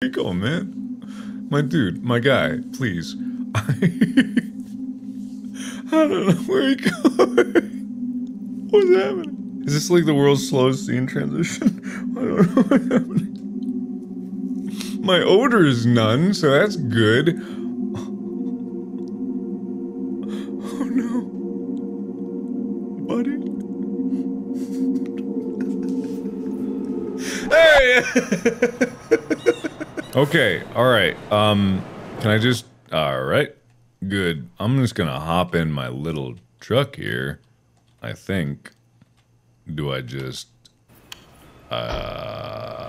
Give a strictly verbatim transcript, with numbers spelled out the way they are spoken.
Where you going, man? My dude, my guy, please. I, I don't know where you going. What's happening? Is this like the world's slowest scene transition? I don't know what's happening. My odor is none, so that's good. Oh no. Buddy. Hey! Okay, alright, um, can I just, alright, good. I'm just gonna hop in my little truck here, I think. Do I just, uh...